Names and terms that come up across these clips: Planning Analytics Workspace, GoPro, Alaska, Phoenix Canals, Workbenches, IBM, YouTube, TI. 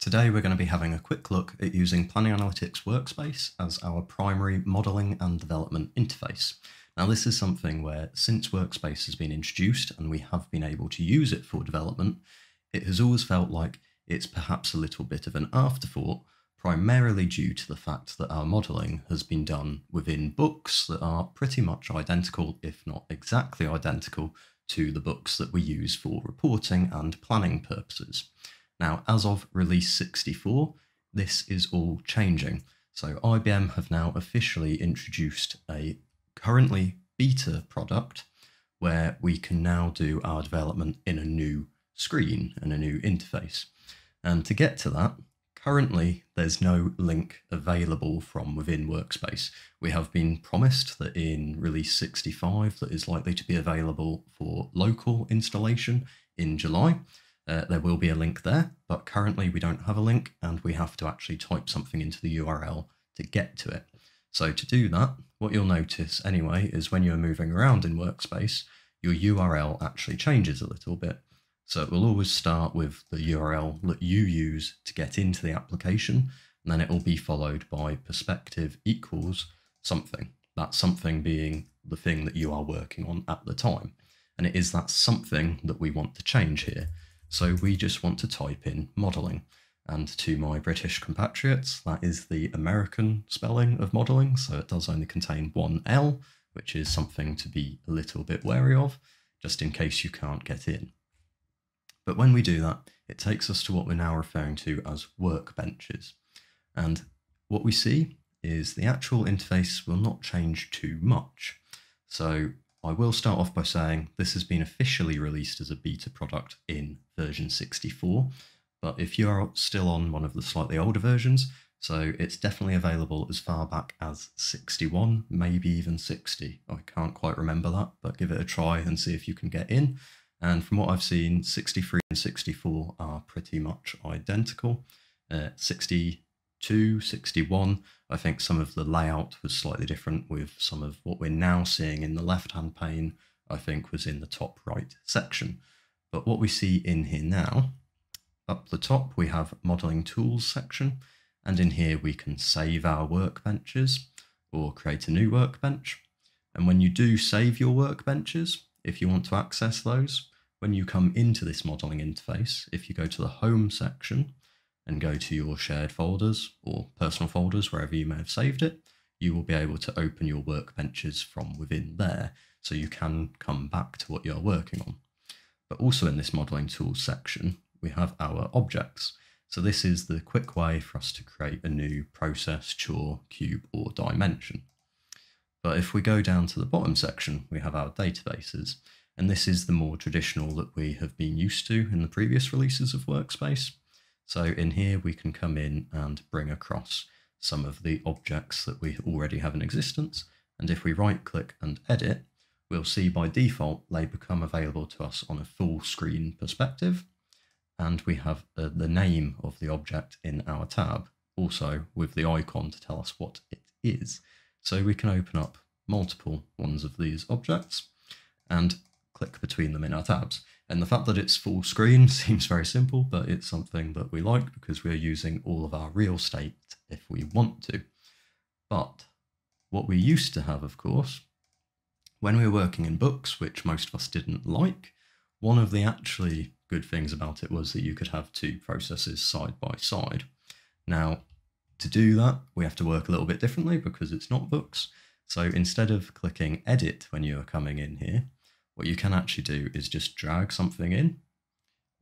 Today we're going to be having a quick look at using Planning Analytics Workspace as our primary modelling and development interface. Now this is something where, since Workspace has been introduced and we have been able to use it for development, it has always felt like it's perhaps a little bit of an afterthought, primarily due to the fact that our modelling has been done within books that are pretty much identical, if not exactly identical, to the books that we use for reporting and planning purposes. Now, as of release 64, this is all changing. So IBM have now officially introduced a currently beta product where we can now do our development in a new screen and a new interface. And to get to that, currently there's no link available from within Workspace. We have been promised that in release 65, that is likely to be available for local installation in July. There will be a link there, but currently we don't have a link and we have to actually type something into the URL to get to it. So to do that, what you'll notice anyway is when you're moving around in Workspace, your URL actually changes a little bit. So it will always start with the URL that you use to get into the application, and then it will be followed by perspective equals something. That something being the thing that you are working on at the time. And it is that something that we want to change here. So we just want to type in modelling, and to my British compatriots, that is the American spelling of modelling. So it does only contain one L, which is something to be a little bit wary of, just in case you can't get in. But when we do that, it takes us to what we're now referring to as workbenches. And what we see is the actual interface will not change too much. So I will start off by saying this has been officially released as a beta product in version 64, but if you are still on one of the slightly older versions, so it's definitely available as far back as 61, maybe even 60. I can't quite remember that, but give it a try and see if you can get in. And from what I've seen, 63 and 64 are pretty much identical. 62, 61, I think some of the layout was slightly different, with some of what we're now seeing in the left-hand pane, I think was in the top right section. But what we see in here now, up the top we have modeling tools section, and in here we can save our workbenches or create a new workbench. And when you do save your workbenches, if you want to access those, when you come into this modeling interface, if you go to the home section and go to your shared folders or personal folders, wherever you may have saved it, you will be able to open your workbenches from within there, so you can come back to what you're working on. But also in this modeling tools section, we have our objects. So this is the quick way for us to create a new process, chore, cube, or dimension. But if we go down to the bottom section, we have our databases, and this is the more traditional that we have been used to in the previous releases of Workspace. So in here, we can come in and bring across some of the objects that we already have in existence. And if we right click and edit, we'll see by default, they become available to us on a full screen perspective. And we have the name of the object in our tab, also with the icon to tell us what it is. So we can open up multiple ones of these objects and click between them in our tabs. And the fact that it's full screen seems very simple, but it's something that we like because we're using all of our real estate if we want to. But what we used to have, of course, when we were working in books, which most of us didn't like, one of the actually good things about it was that you could have two processes side by side. Now, to do that, we have to work a little bit differently because it's not books. So instead of clicking edit when you are coming in here, what you can actually do is just drag something in,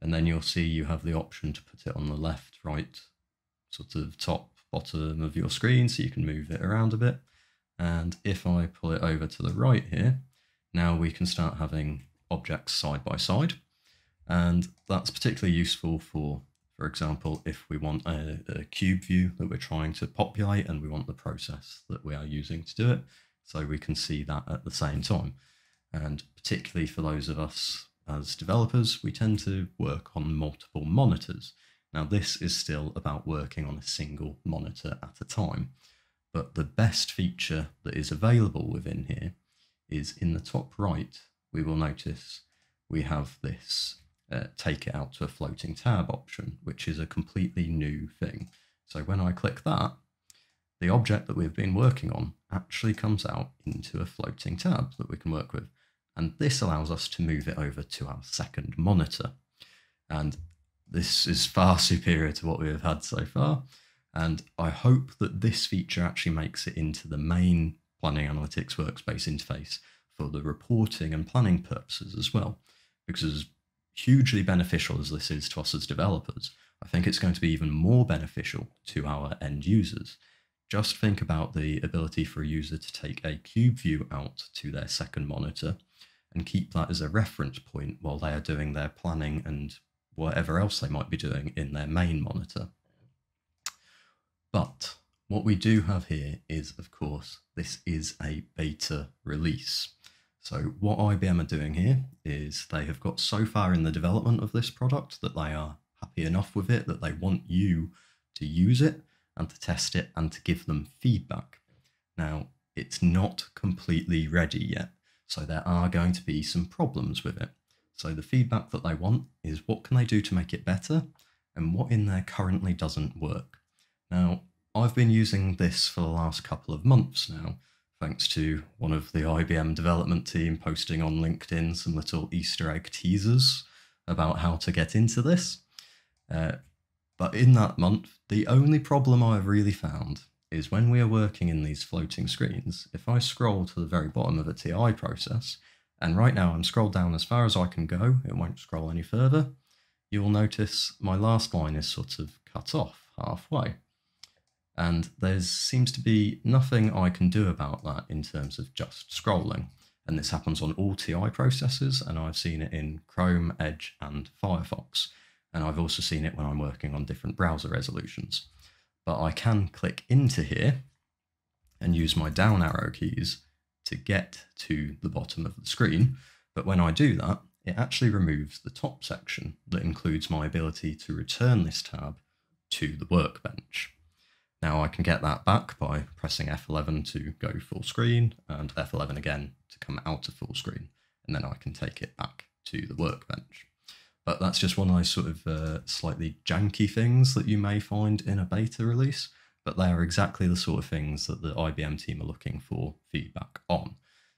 and then you'll see you have the option to put it on the left, right, sort of top, bottom of your screen, so you can move it around a bit. And if I pull it over to the right here, now we can start having objects side by side. And that's particularly useful for example, if we want a cube view that we're trying to populate and we want the process that we are using to do it, so we can see that at the same time. And particularly for those of us as developers, we tend to work on multiple monitors. Now, this is still about working on a single monitor at a time, but the best feature that is available within here is in the top right. We will notice we have this take it out to a floating tab option, which is a completely new thing. So when I click that, the object that we've been working on actually comes out into a floating tab that we can work with. And this allows us to move it over to our second monitor. And this is far superior to what we have had so far. And I hope that this feature actually makes it into the main Planning Analytics Workspace interface for the reporting and planning purposes as well, because as hugely beneficial as this is to us as developers, I think it's going to be even more beneficial to our end users. Just think about the ability for a user to take a cube view out to their second monitor and keep that as a reference point while they are doing their planning and whatever else they might be doing in their main monitor. But what we do have here is, of course, this is a beta release. So what IBM are doing here is they have got so far in the development of this product that they are happy enough with it that they want you to use it and to test it and to give them feedback. Now, it's not completely ready yet, so there are going to be some problems with it. So the feedback that they want is what can they do to make it better and what in there currently doesn't work. Now, I've been using this for the last couple of months now, thanks to one of the IBM development team posting on LinkedIn some little Easter egg teasers about how to get into this. But in that month, the only problem I've really found is when we are working in these floating screens, if I scroll to the very bottom of a TI process, and right now I'm scrolled down as far as I can go, it won't scroll any further, you will notice my last line is sort of cut off halfway. And there seems to be nothing I can do about that in terms of just scrolling. And this happens on all TI processes, and I've seen it in Chrome, Edge, and Firefox. And I've also seen it when I'm working on different browser resolutions. But I can click into here and use my down arrow keys to get to the bottom of the screen. But when I do that, it actually removes the top section that includes my ability to return this tab to the workbench. Now I can get that back by pressing F11 to go full screen and F11 again to come out of full screen, and then I can take it back to the workbench. But that's just one of those sort of slightly janky things that you may find in a beta release, but they are exactly the sort of things that the IBM team are looking for feedback on.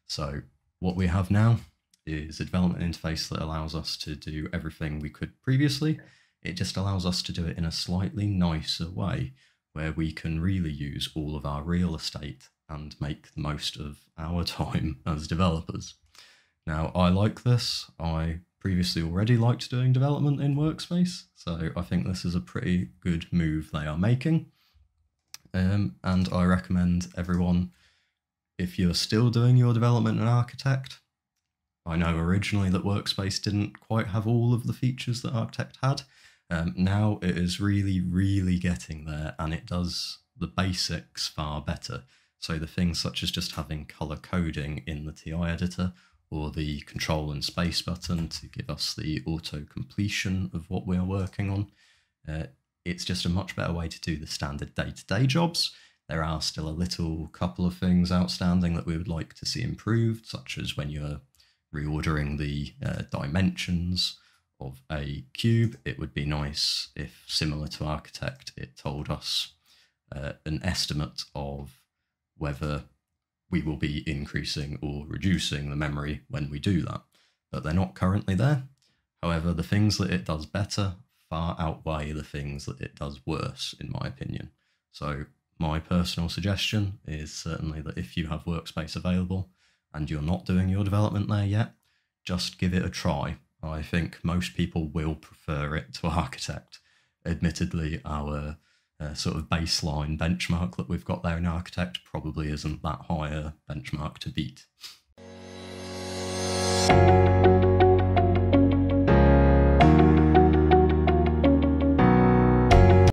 So what we have now is a development interface that allows us to do everything we could previously. It just allows us to do it in a slightly nicer way, where we can really use all of our real estate and make the most of our time as developers. Now, I like this. I previously already liked doing development in Workspace, so I think this is a pretty good move they are making. And I recommend everyone, if you're still doing your development and architect, I know originally that Workspace didn't quite have all of the features that Architect had. Now it is really, really getting there, and it does the basics far better. So the things such as just having color coding in the TI editor, or the control and space button to give us the auto completion of what we are working on. It's just a much better way to do the standard day-to-day jobs. There are still a little couple of things outstanding that we would like to see improved, such as when you're reordering the dimensions of a cube. It would be nice if, similar to Architect, it told us an estimate of whether we will be increasing or reducing the memory when we do that, but they're not currently there. However, the things that it does better far outweigh the things that it does worse, in my opinion. So my personal suggestion is certainly that if you have Workspace available and you're not doing your development there yet, just give it a try. I think most people will prefer it to Architect. Admittedly, our sort of baseline benchmark that we've got there in Architect probably isn't that high a benchmark to beat.